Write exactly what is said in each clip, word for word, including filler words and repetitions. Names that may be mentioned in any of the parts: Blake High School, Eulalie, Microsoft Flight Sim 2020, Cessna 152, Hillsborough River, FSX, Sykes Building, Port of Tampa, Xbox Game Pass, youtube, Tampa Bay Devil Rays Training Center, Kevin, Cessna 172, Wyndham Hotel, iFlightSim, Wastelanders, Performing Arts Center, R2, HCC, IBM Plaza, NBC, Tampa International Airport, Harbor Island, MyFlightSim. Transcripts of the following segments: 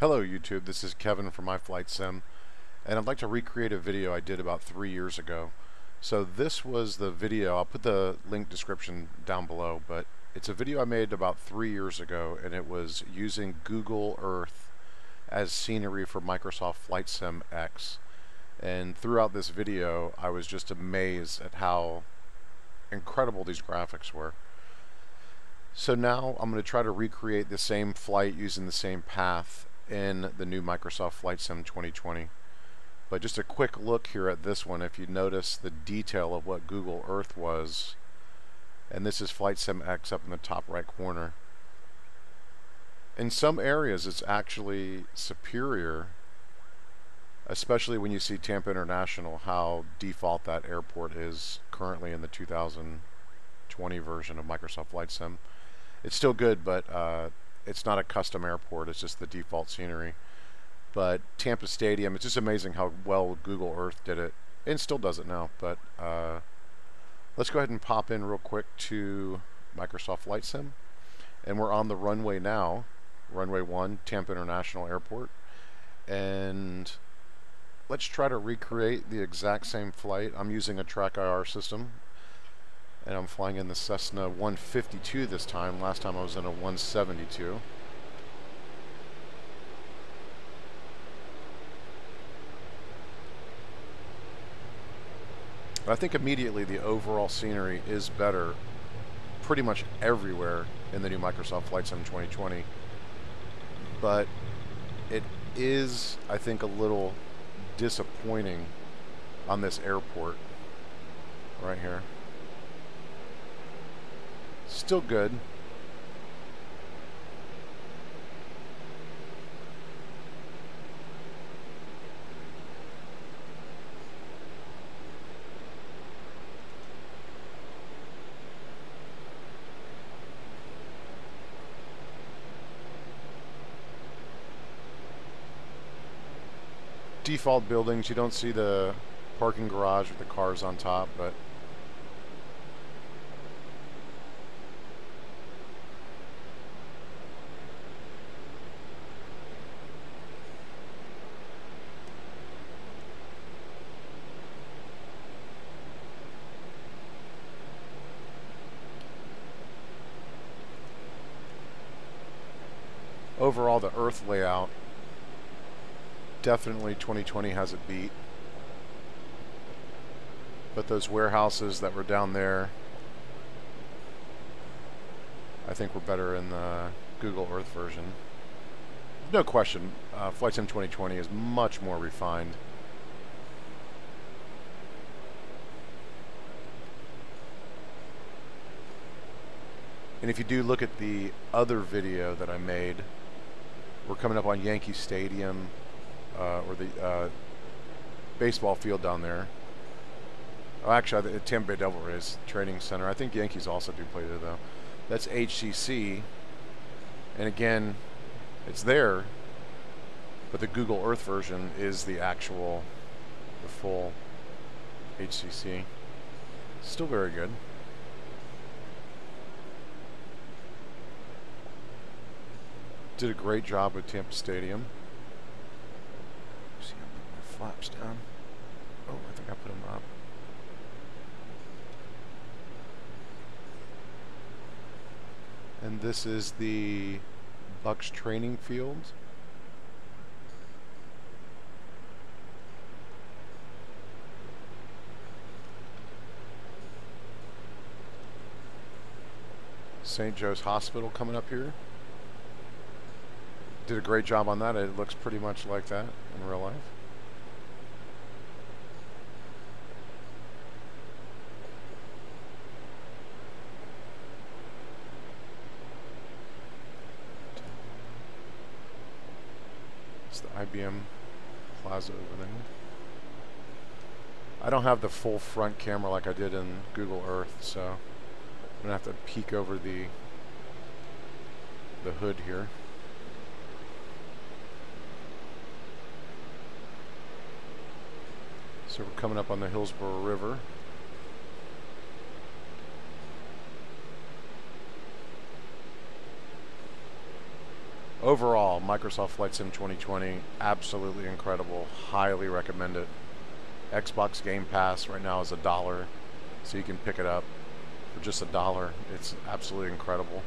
Hello YouTube, this is Kevin from MyFlightSim, and I'd like to recreate a video I did about three years ago. So this was the video, I'll put the link description down below, but it's a video I made about three years ago, and it was using Google Earth as scenery for Microsoft Flight Sim X. And throughout this video I was just amazed at how incredible these graphics were. So now I'm going to try to recreate the same flight using the same path in the new Microsoft Flight Sim twenty twenty. But just a quick look here at this one, if you notice the detail of what Google Earth was, and this is Flight Sim X up in the top right corner. In some areas it's actually superior, especially when you see Tampa International, how default that airport is currently in the two thousand twenty version of Microsoft Flight Sim. It's still good, but uh, it's not a custom airport, it's just the default scenery. But Tampa Stadium, it's just amazing how well Google Earth did it, and still does it now. But uh, let's go ahead and pop in real quick to Microsoft Flight Sim, and we're on the runway now, runway one, Tampa International Airport, and let's try to recreate the exact same flight. I'm using a TrackIR system, and I'm flying in the Cessna one fifty-two this time. Last time I was in a one seventy-two. I think immediately the overall scenery is better pretty much everywhere in the new Microsoft Flight Sim twenty twenty, but it is, I think, a little disappointing on this airport right here. Still good. Default buildings, you don't see the parking garage with the cars on top, but overall the Earth layout, definitely twenty twenty has it beat. But those warehouses that were down there, I think were better in the Google Earth version. No question, uh, Flight Sim twenty twenty is much more refined. And if you do look at the other video that I made, we're coming up on Yankee Stadium, Uh, or the uh, baseball field down there. Oh, actually, the Tampa Bay Devil Rays Training Center. I think Yankees also do play there, though. That's H C C. And again, it's there, but the Google Earth version is the actual, the full H C C. Still very good. Did a great job with Tampa Stadium. Flaps down. Oh, I think I put them up. And this is the Bucks training field. Saint Joe's Hospital coming up here. Did a great job on that. It looks pretty much like that in real life. I B M Plaza over there. I don't have the full front camera like I did in Google Earth, so I'm gonna have to peek over the the hood here. So we're coming up on the Hillsborough River. overall, Microsoft Flight Sim twenty twenty, absolutely incredible. Highly recommend it. Xbox Game Pass right now is a dollar, so you can pick it up for just a dollar. It's absolutely incredible.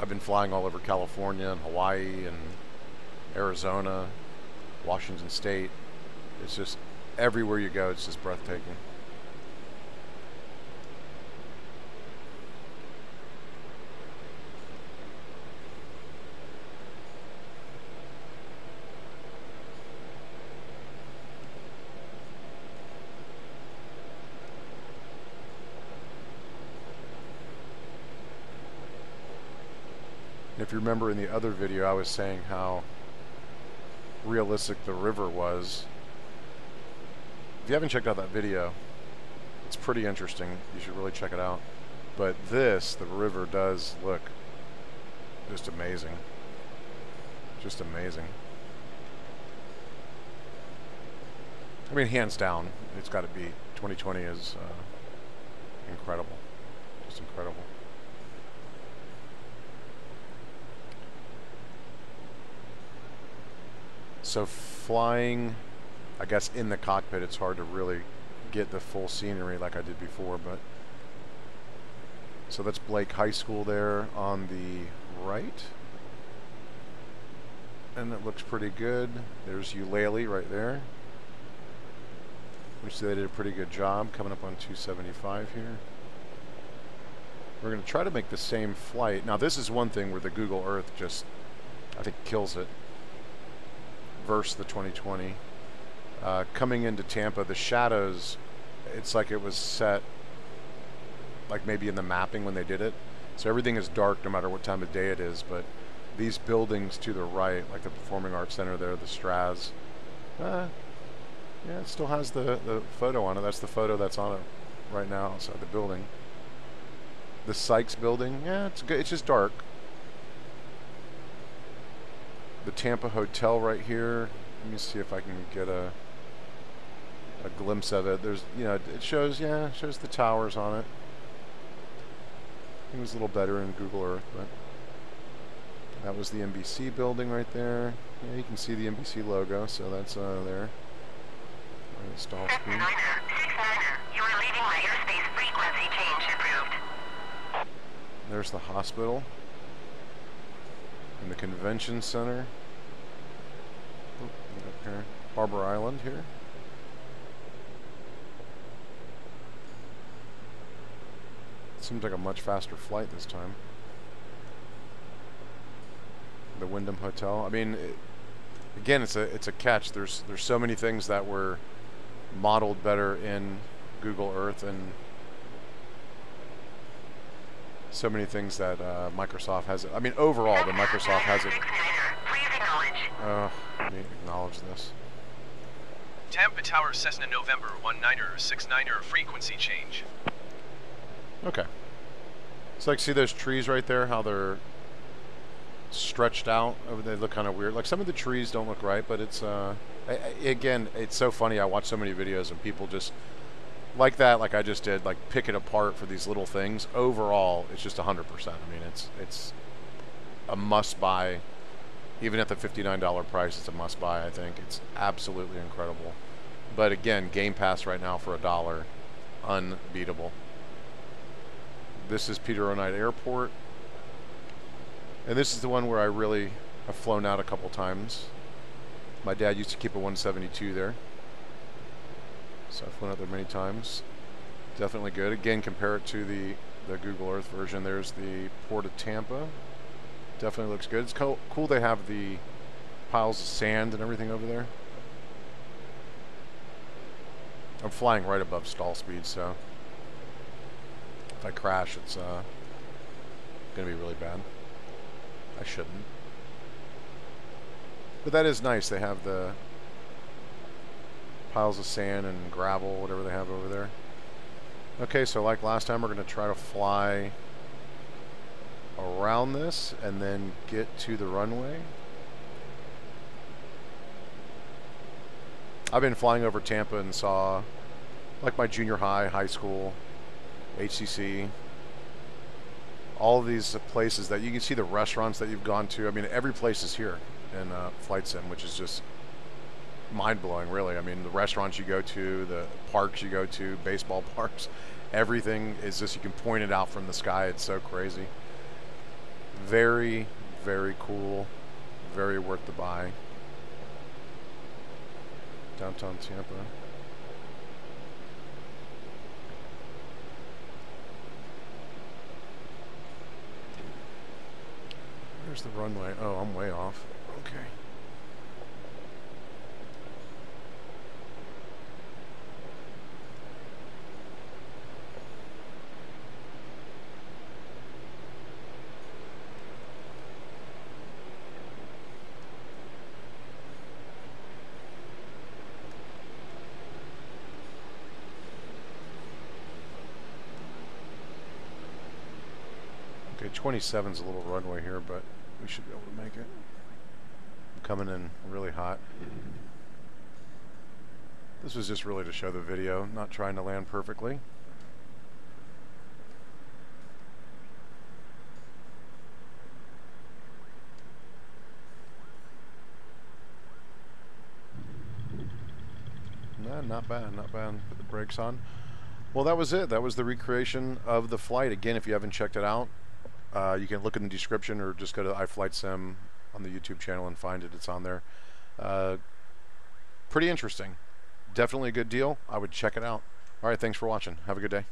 I've been flying all over California and Hawaii and Arizona, Washington State. It's just everywhere you go, it's just breathtaking. If you remember in the other video, I was saying how realistic the river was. If you haven't checked out that video, it's pretty interesting. You should really check it out. But this, the river does look just amazing. Just amazing. I mean, hands down, it's got to be. twenty twenty is uh, incredible. Just incredible. So flying, I guess in the cockpit, it's hard to really get the full scenery like I did before, but so that's Blake High School there on the right, and that looks pretty good. There's Eulalie right there, which they did a pretty good job, coming up on two seventy-five here. We're going to try to make the same flight. Now this is one thing where the Google Earth just, I think, kills it versus the twenty twenty. Uh, coming into Tampa, the shadows, it's like it was set like maybe in the mapping when they did it. So everything is dark no matter what time of day it is, but these buildings to the right, like the Performing Arts Center there, the Straz, uh, yeah, it still has the, the photo on it. That's the photo that's on it right now outside the building. The Sykes Building, yeah, it's good. It's just dark. The Tampa Hotel right here. Let me see if I can get a a glimpse of it. There's, you know, it shows, yeah, it shows the towers on it. It was a little better in Google Earth, but that was the N B C building right there. Yeah, you can see the N B C logo, so that's uh, there. Install speed. You are leaving my airspace. Frequency change approved. There's the hospital. The convention center. Oop, up here. Harbor Island here. Seems like a much faster flight this time. The Wyndham Hotel. I mean, it, again, it's a it's a catch. There's there's so many things that were modeled better in Google Earth, and so many things that uh, Microsoft has. I mean, overall, the Microsoft has it. Uh, let me acknowledge this. Tampa Tower, Cessna November one nine six nine frequency change. Okay. So, like, see those trees right there? How they're stretched out? Oh, they look kind of weird. Like, some of the trees don't look right, but it's uh, I, I, again, it's so funny. I watch so many videos and people just. Like that, like I just did, like pick it apart for these little things. Overall, it's just one hundred percent. I mean, it's it's a must-buy. Even at the fifty-nine dollar price, it's a must-buy, I think. It's absolutely incredible. But again, Game Pass right now for a dollar, unbeatable. This is Peter O'Knight Airport. And this is the one where I really have flown out a couple times. My dad used to keep a one seventy-two there. So I've flown out there many times. Definitely good. Again, compare it to the, the Google Earth version. There's the Port of Tampa. Definitely looks good. It's cool, cool they have the piles of sand and everything over there. I'm flying right above stall speed, so if I crash, it's uh, going to be really bad. I shouldn't. But that is nice. They have the piles of sand and gravel, whatever they have over there. Okay, so like last time, we're going to try to fly around this and then get to the runway. I've been flying over Tampa and saw like my junior high, high school, H C C, all of these places that you can see, the restaurants that you've gone to. I mean, every place is here in uh, Flight Sim, which is just mind-blowing, really. I mean, the restaurants you go to, the parks you go to, baseball parks, everything is just, you can point it out from the sky. It's so crazy. Very, very cool. Very worth the buy. Downtown Tampa. Where's the runway? Oh, I'm way off. Okay. twenty-seven's a little runway here, but we should be able to make it. I'm coming in really hot. This was just really to show the video, not trying to land perfectly. No, not bad, not bad. Put the brakes on. Well, that was it. That was the recreation of the flight. Again, if you haven't checked it out, Uh, you can look in the description or just go to iFlightSim on the YouTube channel and find it. It's on there. Uh, pretty interesting. Definitely a good deal. I would check it out. All right, thanks for watching. Have a good day.